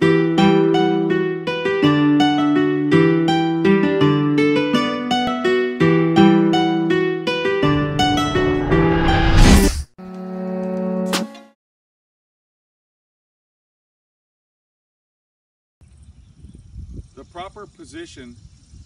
The proper position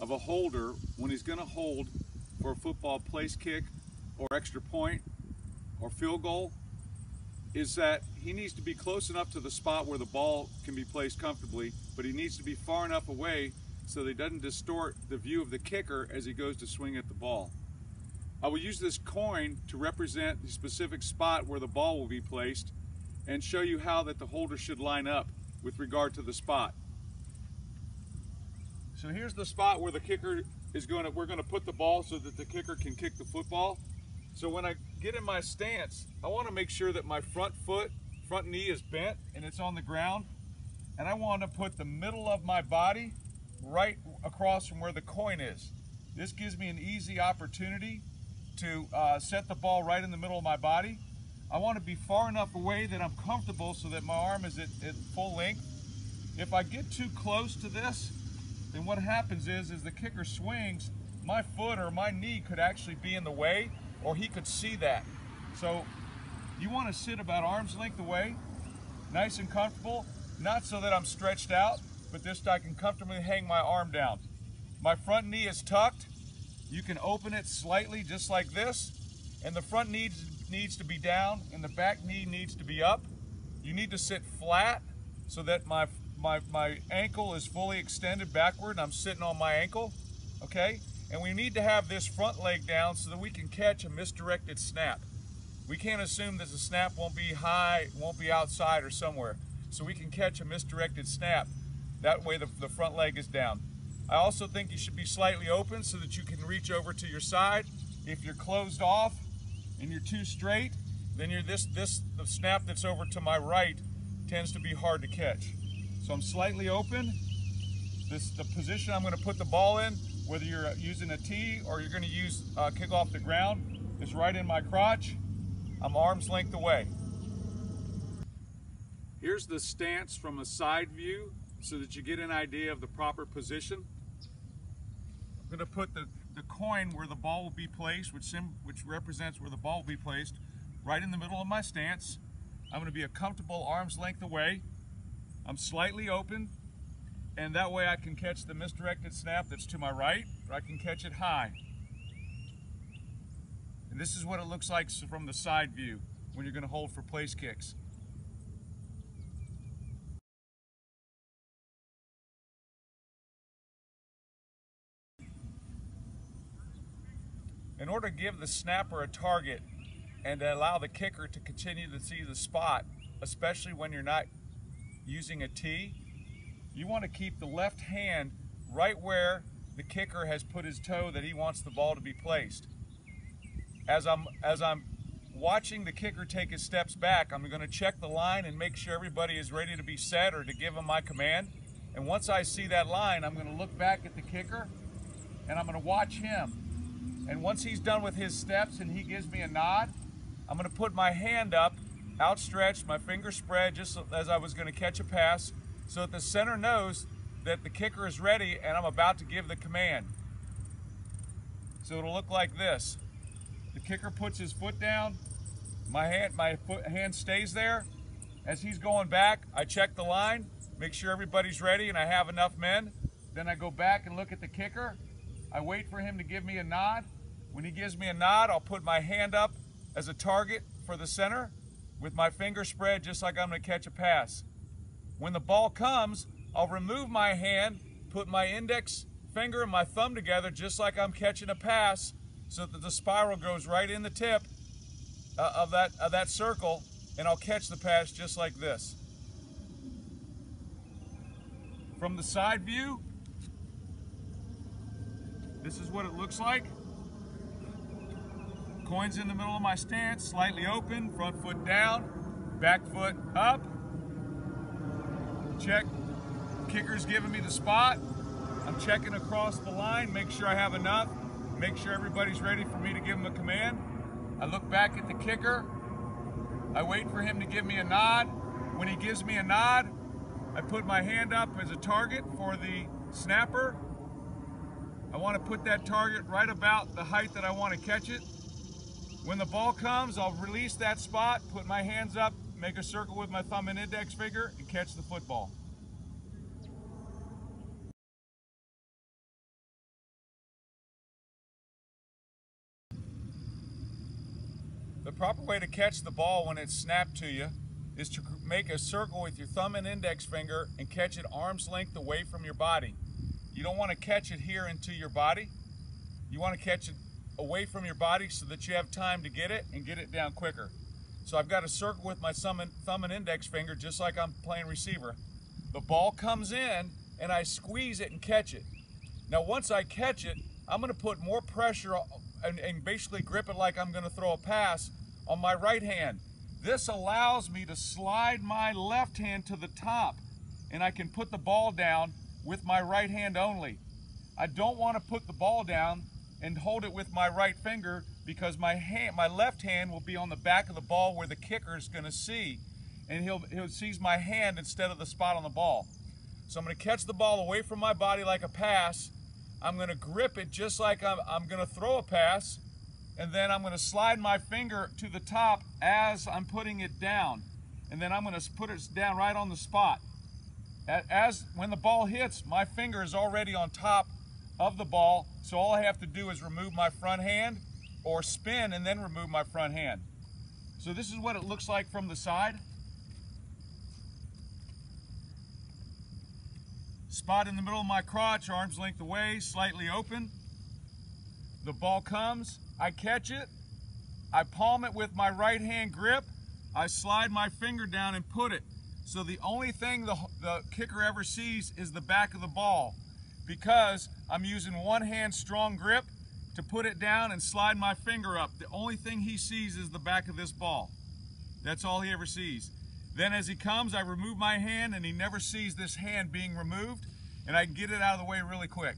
of a holder when he's going to hold for a football place kick or extra point or field goal is that he needs to be close enough to the spot where the ball can be placed comfortably, but he needs to be far enough away so that he doesn't distort the view of the kicker as he goes to swing at the ball. I will use this coin to represent the specific spot where the ball will be placed and show you how that the holder should line up with regard to the spot. So here's the spot where the kicker is we're going to put the ball so that the kicker can kick the football. So when I get in my stance, I want to make sure that my front knee is bent and it's on the ground. And I want to put the middle of my body right across from where the coin is. This gives me an easy opportunity to set the ball right in the middle of my body. I want to be far enough away that I'm comfortable so that my arm is at full length. If I get too close to this, then what happens is the kicker swings, my foot or my knee could actually be in the way, or he could see that. So you want to sit about arm's length away, nice and comfortable, not so that I'm stretched out, but this I can comfortably hang my arm down. My front knee is tucked. You can open it slightly just like this, and the front knee needs to be down and the back knee needs to be up. You need to sit flat so that my ankle is fully extended backward and I'm sitting on my ankle, okay? And we need to have this front leg down so that we can catch a misdirected snap. We can't assume that the snap won't be high, won't be outside or somewhere. So we can catch a misdirected snap. That way the front leg is down. I also think you should be slightly open so that you can reach over to your side. If you're closed off and you're too straight, then you're the snap that's over to my right tends to be hard to catch. So I'm slightly open. This is the position I'm going to put the ball in, whether you're using a tee or you're going to use kick off the ground, is right in my crotch. I'm arm's length away. Here's the stance from a side view so that you get an idea of the proper position. I'm going to put the coin where the ball will be placed, which represents where the ball will be placed, right in the middle of my stance. I'm going to be a comfortable arm's length away. I'm slightly open, and that way I can catch the misdirected snap that's to my right, or I can catch it high. And this is what it looks like from the side view when you're going to hold for place kicks. In order to give the snapper a target and to allow the kicker to continue to see the spot, especially when you're not using a tee, you want to keep the left hand right where the kicker has put his toe that he wants the ball to be placed. As I'm watching the kicker take his steps back, I'm going to check the line and make sure everybody is ready to be set or to give him my command. And once I see that line, I'm going to look back at the kicker and I'm going to watch him. And once he's done with his steps and he gives me a nod, I'm going to put my hand up outstretched, my finger spread just as I was going to catch a pass, so that the center knows that the kicker is ready and I'm about to give the command. So it'll look like this. The kicker puts his foot down, my hand stays there. As he's going back, I check the line, make sure everybody's ready and I have enough men. Then I go back and look at the kicker. I wait for him to give me a nod. When he gives me a nod, I'll put my hand up as a target for the center, with my finger spread just like I'm going to catch a pass. When the ball comes, I'll remove my hand, put my index finger and my thumb together just like I'm catching a pass, so that the spiral goes right in the tip of that circle, and I'll catch the pass just like this. From the side view, this is what it looks like. Coin's in the middle of my stance, slightly open, front foot down, back foot up. Check, kicker's giving me the spot. I'm checking across the line, make sure I have enough, make sure everybody's ready for me to give him a command. I look back at the kicker, I wait for him to give me a nod. When he gives me a nod, I put my hand up as a target for the snapper. I want to put that target right about the height that I want to catch it. When the ball comes, I'll release that spot, put my hands up, make a circle with my thumb and index finger, and catch the football. The proper way to catch the ball when it's snapped to you is to make a circle with your thumb and index finger and catch it arm's length away from your body. You don't want to catch it here into your body. You want to catch it away from your body so that you have time to get it and get it down quicker. So I've got a circle with my thumb and index finger just like I'm playing receiver. The ball comes in and I squeeze it and catch it. Now once I catch it, I'm going to put more pressure and basically grip it like I'm going to throw a pass on my right hand. This allows me to slide my left hand to the top and I can put the ball down with my right hand only. I don't want to put the ball down and hold it with my right finger because my left hand will be on the back of the ball where the kicker is going to see, and he'll seize my hand instead of the spot on the ball. So I'm going to catch the ball away from my body like a pass. I'm going to grip it just like I'm going to throw a pass, and then I'm going to slide my finger to the top as I'm putting it down, and then I'm going to put it down right on the spot. When the ball hits, my finger is already on top of the ball, so all I have to do is remove my front hand or spin and then remove my front hand. So this is what it looks like from the side. Spot in the middle of my crotch, arm's length away, slightly open. The ball comes, I catch it, I palm it with my right hand grip, I slide my finger down and put it. So the only thing the kicker ever sees is the back of the ball, because I'm using one hand strong grip to put it down and slide my finger up. The only thing he sees is the back of this ball. That's all he ever sees. Then as he comes, I remove my hand and he never sees this hand being removed, and I can get it out of the way really quick.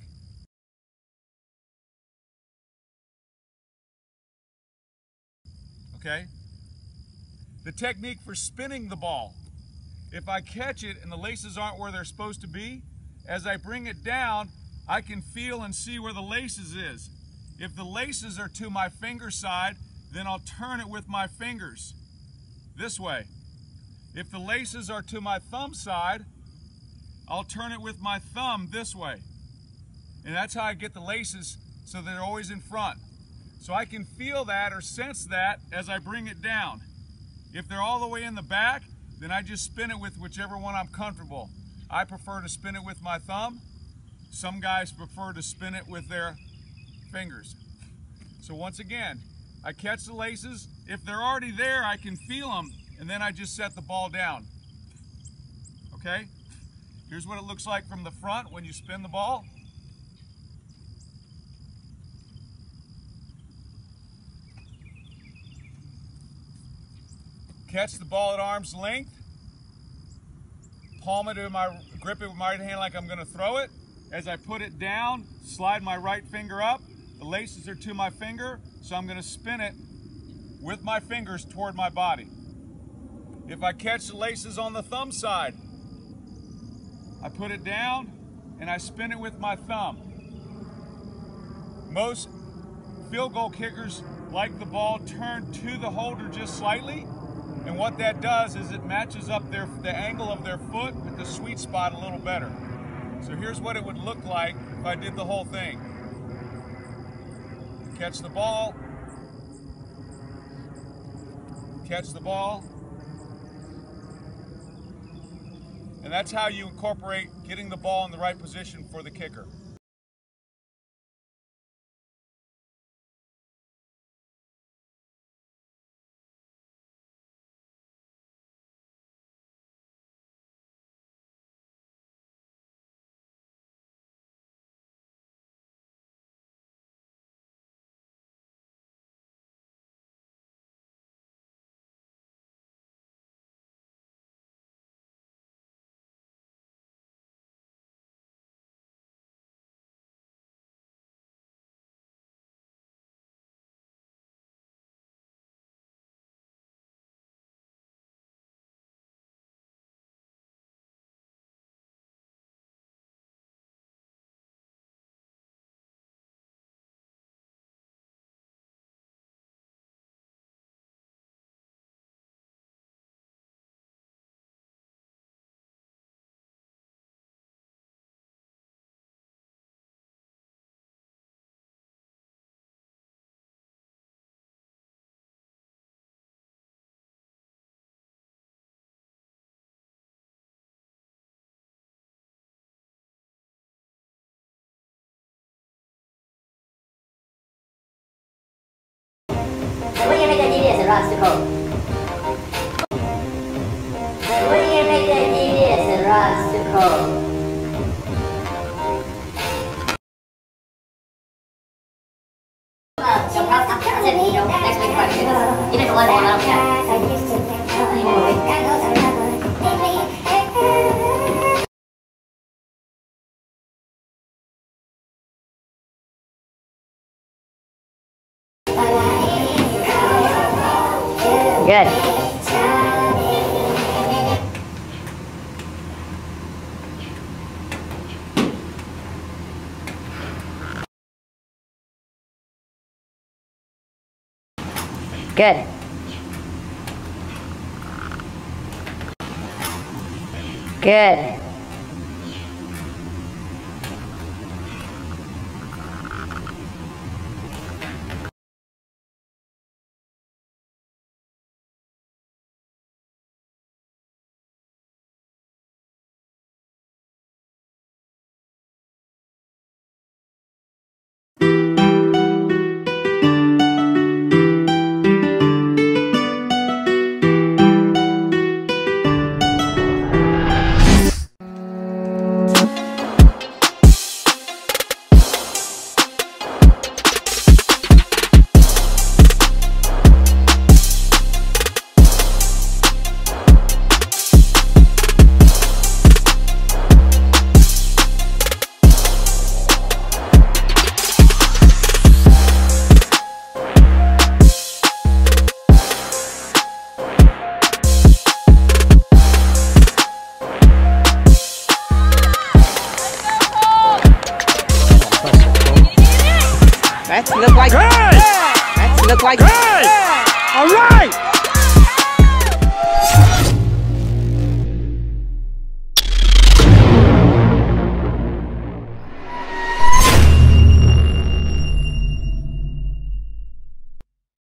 Okay? The technique for spinning the ball. If I catch it and the laces aren't where they're supposed to be, as I bring it down, I can feel and see where the laces is. If the laces are to my finger side, then I'll turn it with my fingers this way. If the laces are to my thumb side, I'll turn it with my thumb this way. And that's how I get the laces so they're always in front. So I can feel that or sense that as I bring it down. If they're all the way in the back, then I just spin it with whichever one I'm comfortable. I prefer to spin it with my thumb. Some guys prefer to spin it with their fingers. So once again, I catch the laces. If they're already there, I can feel them, and then I just set the ball down. Okay? Here's what it looks like from the front when you spin the ball. Catch the ball at arm's length. Palm it with grip it with my right hand like I'm going to throw it. As I put it down, slide my right finger up. The laces are to my finger, so I'm going to spin it with my fingers toward my body. If I catch the laces on the thumb side, I put it down and I spin it with my thumb. Most field goal kickers like the ball turned to the holder just slightly. And what that does is it matches up the angle of their foot with the sweet spot a little better. So here's what it would look like if I did the whole thing. Catch the ball. Catch the ball. And that's how you incorporate getting the ball in the right position for the kicker. classical. And when you make that devious and rustical. So perhaps if you don't ask me questions, even the one I don't care. Good. Good. Good. Look like good. Look like good.